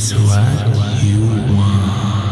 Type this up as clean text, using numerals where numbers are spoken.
is what you want.